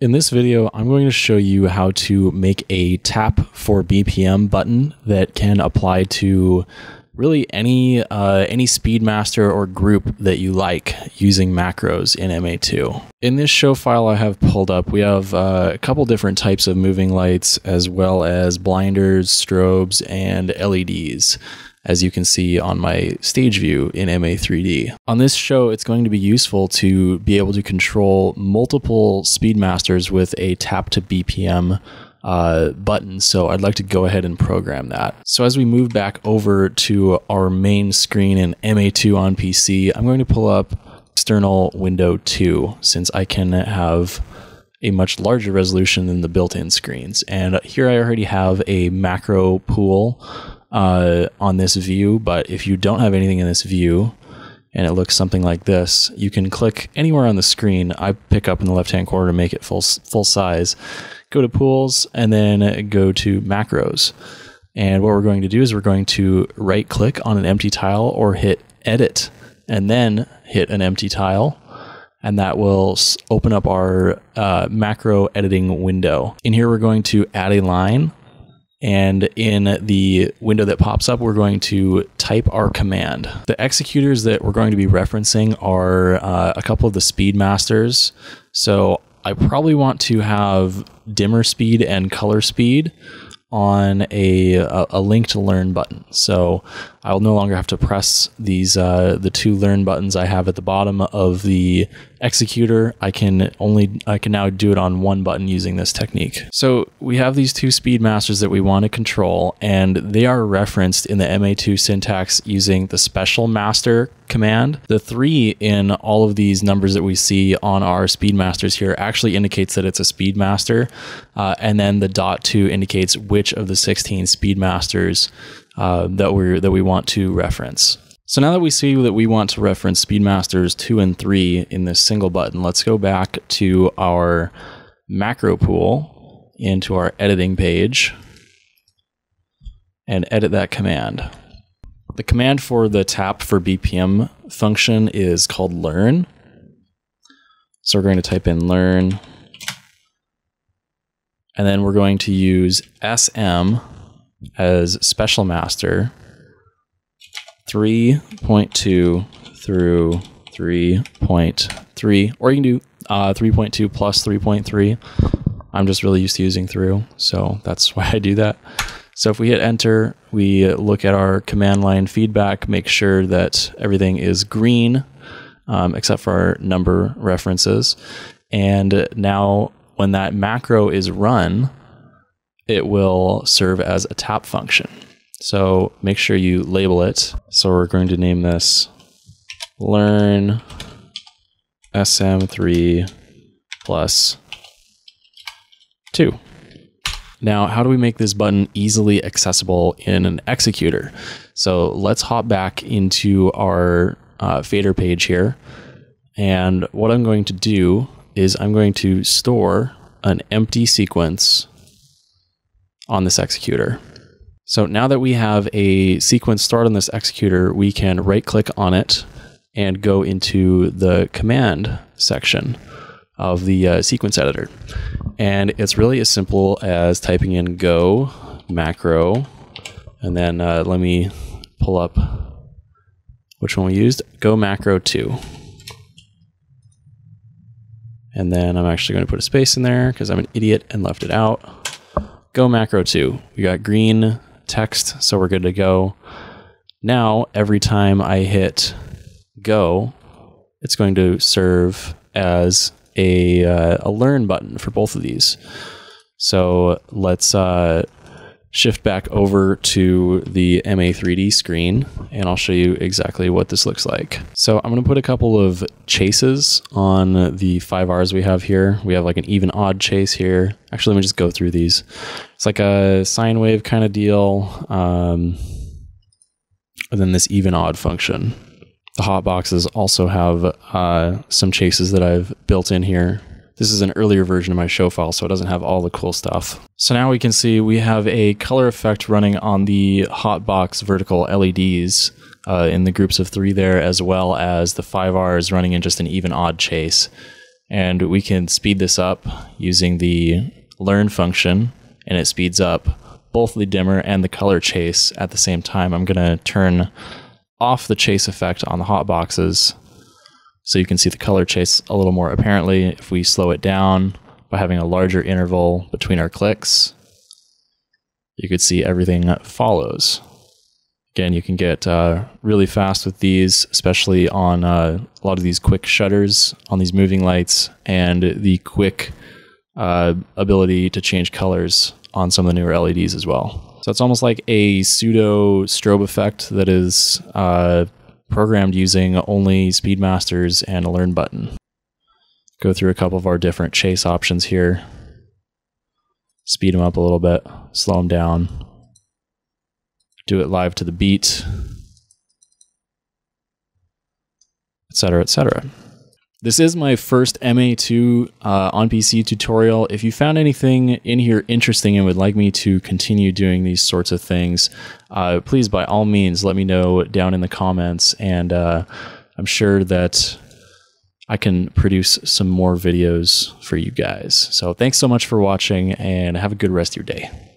In this video, I'm going to show you how to make a tap for BPM button that can apply to really any Speedmaster or group that you like using macros in MA2. In this show file I have pulled up, we have a couple different types of moving lights as well as blinders, strobes, and LEDs, as you can see on my stage view in MA3D. On this show, it's going to be useful to be able to control multiple Speedmasters with a tap to BPM button, so I'd like to go ahead and program that. So as we move back over to our main screen in MA2 on PC, I'm going to pull up external window 2, since I can have a much larger resolution than the built-in screens. And here I already have a macro pool on this view, but if you don't have anything in this view and it looks something like this, you can click anywhere on the screen. I pick up in the left-hand corner to make it full size. Go to pools and then go to macros. And what we're going to do is we're going to right-click on an empty tile or hit edit and then hit an empty tile. And that will open up our macro editing window. In here, we're going to add a line. And in the window that pops up, we're going to type our command. The executors that we're going to be referencing are a couple of the Speedmasters. So I probably want to have dimmer speed and color speed on a linked learn button. So I'll no longer have to press these the two learn buttons I have at the bottom of the executor. I can now do it on one button using this technique. So we have these two Speedmasters that we want to control, and they are referenced in the MA2 syntax using the special master command. The 3 in all of these numbers that we see on our Speedmasters here actually indicates that it's a Speedmaster, and then the .2 indicates which of the 16 Speedmasters that we want to reference. So now that we see that we want to reference Speedmasters 2 and 3 in this single button, let's go back to our macro pool, into our editing page, and edit that command. The command for the tap for BPM function is called learn. So we're going to type in learn, and then we're going to use SM as special master 3.2 through 3.3, or you can do 3.2 plus 3.3. I'm just really used to using through, so that's why I do that. So if we hit enter, we look at our command line feedback, make sure that everything is green, except for our number references. And now when that macro is run, it will serve as a tap function. So make sure you label it. So we're going to name this learn SM3 plus 2. Now, how do we make this button easily accessible in an executor? So let's hop back into our fader page here. And what I'm going to do is I'm going to store an empty sequence on this executor. So now that we have a sequence start on this executor, we can right-click on it and go into the command section of the sequence editor. And it's really as simple as typing in go macro, and then let me pull up which one we used, go macro 2. And then I'm actually going to put a space in there because I'm an idiot and left it out. Go macro 2. We got green text, so we're good to go. Now, every time I hit go, it's going to serve as a learn button for both of these. So let's shift back over to the MA3D screen, and I'll show you exactly what this looks like. So I'm going to put a couple of chases on the 5Rs we have here. We have like an even odd chase here. Actually, let me just go through these. It's like a sine wave kind of deal, and then this even odd function. The hotboxes also have some chases that I've built in here. This is an earlier version of my show file, so it doesn't have all the cool stuff. So now we can see we have a color effect running on the hotbox vertical LEDs in the groups of 3 there, as well as the 5Rs running in just an even odd chase. And we can speed this up using the learn function, and it speeds up both the dimmer and the color chase at the same time. I'm gonna turn off the chase effect on the hot boxes so you can see the color chase a little more apparently if we slow it down by having a larger interval between our clicks. You could see everything that follows. Again, you can get really fast with these, especially on a lot of these quick shutters on these moving lights, and the quick ability to change colors on some of the newer LEDs as well. So it's almost like a pseudo strobe effect that is programmed using only Speedmasters and a learn button. Go through a couple of our different chase options here. Speed them up a little bit, slow them down. Do it live to the beat, etc., etc. This is my first MA2 onPC tutorial. If you found anything in here interesting and would like me to continue doing these sorts of things, please, by all means, let me know down in the comments, and I'm sure that I can produce some more videos for you guys. So thanks so much for watching, and have a good rest of your day.